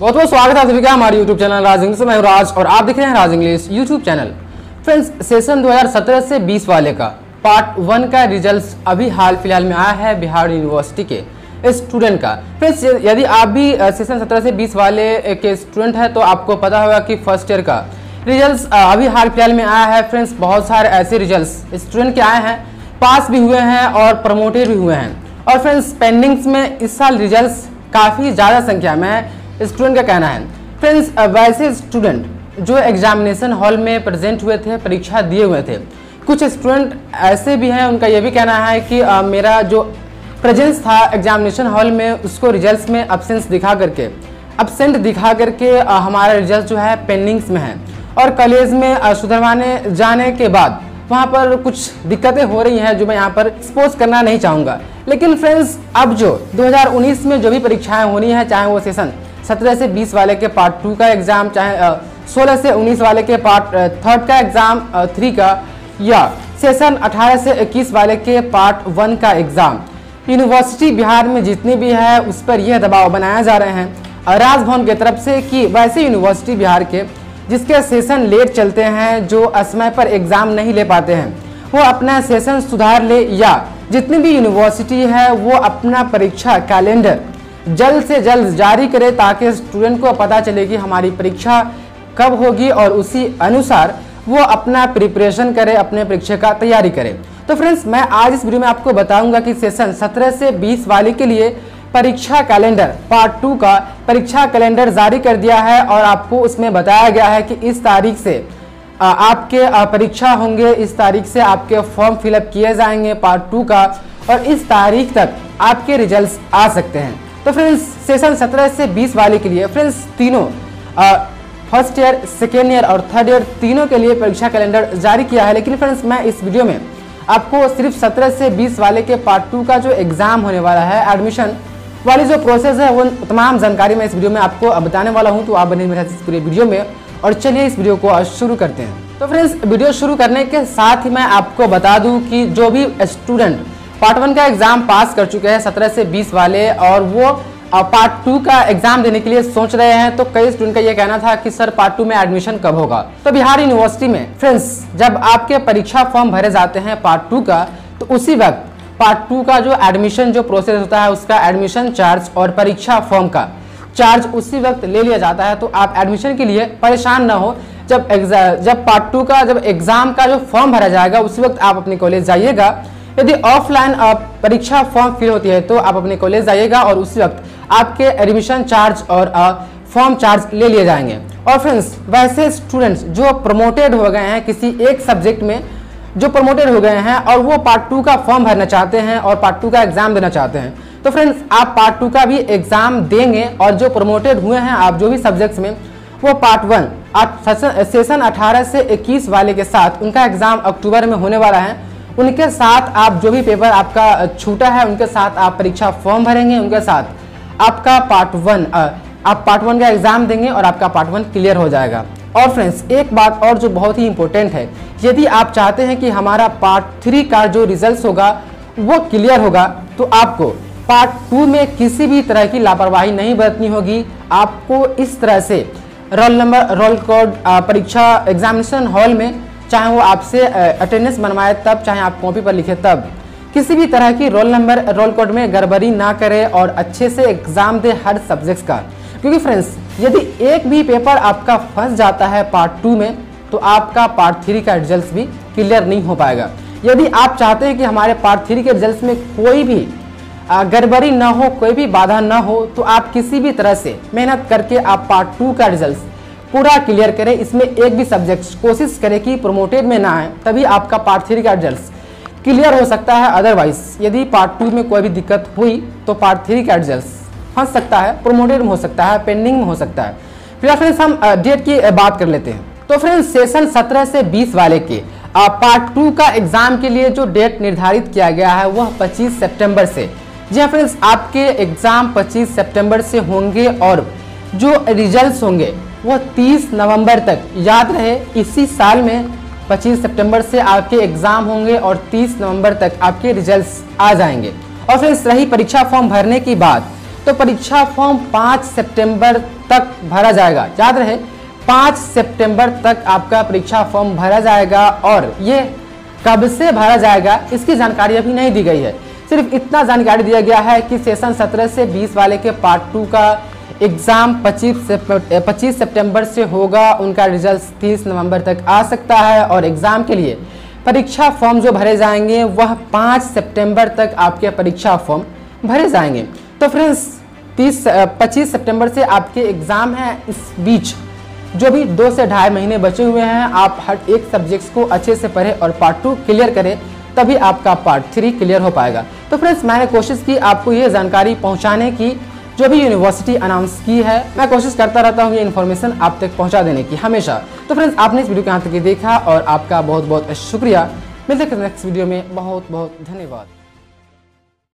बहुत बहुत स्वागत है आप सभी का हमारे YouTube चैनल राज इंग्लिश। मैं राज और आप देख रहे हैं Raj English YouTube channel. Friends, session 2017 से 20 वाले का पार्ट 1 का रिजल्ट्स अभी हाल फिलहाल में आया है बिहार यूनिवर्सिटी के स्टूडेंट का। फ्रेंड्स, यदि आप भी सेशन 17 से 20 वाले के स्टूडेंट हैं तो आपको पता होगा कि फर्स्ट ईयर का रिजल्ट अभी हाल फिलहाल में आया है। फ्रेंड्स, बहुत सारे ऐसे रिजल्ट स्टूडेंट के आए हैं, पास भी हुए हैं और प्रमोटेड भी हुए हैं। और फ्रेंड्स, पेंडिंग्स में इस साल रिजल्ट्स काफ़ी ज़्यादा संख्या में स्टूडेंट का कहना है। फ्रेंड्स, वैसे स्टूडेंट जो एग्जामिनेशन हॉल में प्रेजेंट हुए थे, परीक्षा दिए हुए थे, कुछ स्टूडेंट ऐसे भी हैं, उनका यह भी कहना है कि मेरा जो प्रेजेंस था एग्जामिनेशन हॉल में उसको रिजल्ट्स में एब्सेंट दिखा करके हमारा रिजल्ट जो है पेंडिंग्स में है। और कॉलेज में सुधरवाने जाने के बाद वहाँ पर कुछ दिक्कतें हो रही हैं जो मैं यहाँ पर एक्सपोज करना नहीं चाहूँगा। लेकिन फ्रेंड्स, अब जो 2019 में जो भी परीक्षाएँ होनी हैं, चाहे वो सेशन 17 से 20 वाले के पार्ट 2 का एग्ज़ाम, चाहे 16 से 19 वाले के पार्ट 3 का एग्ज़ाम 3 का, या सेशन 18 से 21 वाले के पार्ट 1 का एग्ज़ाम, यूनिवर्सिटी बिहार में जितनी भी है उस पर यह दबाव बनाया जा रहे हैं राजभवन की तरफ से कि वैसे यूनिवर्सिटी बिहार के जिसके सेशन लेट चलते हैं, जो समय पर एग्ज़ाम नहीं ले पाते हैं, वो अपना सेशन सुधार ले, या जितनी भी यूनिवर्सिटी है वो अपना परीक्षा कैलेंडर जल्द से जल्द जारी करें ताकि स्टूडेंट को पता चले कि हमारी परीक्षा कब होगी और उसी अनुसार वो अपना प्रिपरेशन करे, अपने परीक्षा का तैयारी करे। तो फ्रेंड्स, मैं आज इस वीडियो में आपको बताऊंगा कि सेशन 17 से 20 वाले के लिए परीक्षा कैलेंडर पार्ट 2 का परीक्षा कैलेंडर जारी कर दिया है और आपको उसमें बताया गया है कि इस तारीख से आपके परीक्षा होंगे, इस तारीख से आपके फॉर्म फिलअप किए जाएंगे पार्ट 2 का, और इस तारीख तक आपके रिजल्ट्स आ सकते हैं। तो फ्रेंड्स, सेशन 17 से 20 वाले के लिए फ्रेंड्स तीनों फर्स्ट ईयर, सेकेंड ईयर और थर्ड ईयर तीनों के लिए परीक्षा कैलेंडर जारी किया है। लेकिन फ्रेंड्स, मैं इस वीडियो में आपको सिर्फ 17 से 20 वाले के पार्ट 2 का जो एग्ज़ाम होने वाला है, एडमिशन वाली जो प्रोसेस है, वो तमाम जानकारी मैं इस वीडियो में आपको बताने वाला हूँ। तो आप बने मेरे साथ इस पूरे वीडियो में और चलिए इस वीडियो को शुरू करते हैं। तो फ्रेंड्स, वीडियो शुरू करने के साथ ही मैं आपको बता दूँ कि जो भी स्टूडेंट पार्ट 1 का एग्ज़ाम पास कर चुके हैं 17 से 20 वाले, और वो पार्ट 2 का एग्ज़ाम देने के लिए सोच रहे हैं, तो कई स्टूडेंट का ये कहना था कि सर पार्ट 2 में एडमिशन कब होगा। तो बिहार यूनिवर्सिटी में फ्रेंड्स, जब आपके परीक्षा फॉर्म भरे जाते हैं पार्ट 2 का, तो उसी वक्त पार्ट 2 का जो एडमिशन जो प्रोसेस होता है, उसका एडमिशन चार्ज और परीक्षा फॉर्म का चार्ज उसी वक्त ले लिया जाता है। तो आप एडमिशन के लिए परेशान ना हो। जब पार्ट 2 का जब एग्ज़ाम का जो फॉर्म भरा जाएगा उसी वक्त आप अपने कॉलेज जाइएगा। यदि ऑफलाइन परीक्षा फॉर्म फिल होती है तो आप अपने कॉलेज जाइएगा और उसी वक्त आपके एडमिशन चार्ज और फॉर्म चार्ज ले लिए जाएंगे। और फ्रेंड्स, वैसे स्टूडेंट्स जो प्रमोटेड हो गए हैं किसी एक सब्जेक्ट में, जो प्रमोटेड हो गए हैं और वो पार्ट 2 का फॉर्म भरना चाहते हैं और पार्ट 2 का एग्ज़ाम देना चाहते हैं, तो फ्रेंड्स आप पार्ट 2 का भी एग्ज़ाम देंगे। और जो प्रमोटेड हुए हैं आप जो भी सब्जेक्ट्स में, वो पार्ट 1 आप सेशन 18 से 21 वाले के साथ, उनका एग्ज़ाम अक्टूबर में होने वाला है, उनके साथ आप जो भी पेपर आपका छूटा है उनके साथ आप परीक्षा फॉर्म भरेंगे, उनके साथ आपका पार्ट 1 का एग्ज़ाम देंगे और आपका पार्ट 1 क्लियर हो जाएगा। और फ्रेंड्स, एक बात और जो बहुत ही इम्पोर्टेंट है, यदि आप चाहते हैं कि हमारा पार्ट 3 का जो रिजल्ट होगा वो क्लियर होगा, तो आपको पार्ट 2 में किसी भी तरह की लापरवाही नहीं बरतनी होगी। आपको इस तरह से रोल नंबर, रोल कोड परीक्षा एग्जामिनेशन हॉल में, चाहे वो आपसे अटेंडेंस बनवाए तब, चाहे आप कॉपी पर लिखे तब, किसी भी तरह की रोल नंबर, रोल कोड में गड़बड़ी ना करें और अच्छे से एग्ज़ाम दे हर सब्जेक्ट का। क्योंकि फ्रेंड्स, यदि एक भी पेपर आपका फंस जाता है पार्ट 2 में तो आपका पार्ट 3 का रिजल्ट भी क्लियर नहीं हो पाएगा। यदि आप चाहते हैं कि हमारे पार्ट 3 के रिजल्ट में कोई भी गड़बड़ी ना हो, कोई भी बाधा ना हो, तो आप किसी भी तरह से मेहनत करके आप पार्ट 2 का रिजल्ट पूरा क्लियर करें। इसमें एक भी सब्जेक्ट कोशिश करें कि प्रोमोटेड में ना आए, तभी आपका पार्ट 3 का रिजल्ट क्लियर हो सकता है। अदरवाइज यदि पार्ट 2 में कोई भी दिक्कत हुई तो पार्ट 3 का रिजल्ट फंस सकता है, प्रोमोटेड में हो सकता है, पेंडिंग में हो सकता है। फिर फ्रेंड्स, हम डेट की बात कर लेते हैं। तो फ्रेंड्स, सेशन 17 से 20 वाले के पार्ट 2 का एग्ज़ाम के लिए जो डेट निर्धारित किया गया है वह 25 सितंबर से। जी हाँ फ्रेंड्स, आपके एग्ज़ाम 25 सितंबर से होंगे और जो रिजल्ट होंगे वो 30 नवंबर तक। याद रहे, इसी साल में 25 सितंबर से आपके एग्ज़ाम होंगे और 30 नवंबर तक आपके रिजल्ट्स आ जाएंगे। और फिर रही परीक्षा फॉर्म भरने की बात, तो परीक्षा फॉर्म 5 सितंबर तक भरा जाएगा। याद रहे 5 सितंबर तक आपका परीक्षा फॉर्म भरा जाएगा और ये कब से भरा जाएगा इसकी जानकारी अभी नहीं दी गई है। सिर्फ इतना जानकारी दिया गया है कि सेशन 17 से 20 वाले के पार्ट 2 का एग्ज़ाम 25 सितंबर से होगा। उनका रिजल्ट 30 नवंबर तक आ सकता है और एग्ज़ाम के लिए परीक्षा फॉर्म जो भरे जाएंगे वह 5 सितंबर तक आपके परीक्षा फॉर्म भरे जाएंगे। तो फ्रेंड्स 25 सितंबर से आपके एग्ज़ाम हैं, इस बीच जो भी 2 से ढाई महीने बचे हुए हैं आप हर एक सब्जेक्ट्स को अच्छे से पढ़ें और पार्ट 2 क्लियर करें, तभी आपका पार्ट 3 क्लियर हो पाएगा। तो फ्रेंड्स मैंने कोशिश की आपको ये जानकारी पहुँचाने की जो भी यूनिवर्सिटी अनाउंस की है। मैं कोशिश करता रहता हूँ ये इन्फॉर्मेशन आप तक पहुँचा देने की हमेशा। तो फ्रेंड्स आपने इस वीडियो के यहाँ तक देखा और आपका बहुत बहुत शुक्रिया। मिलते हैं नेक्स्ट वीडियो में। बहुत बहुत धन्यवाद।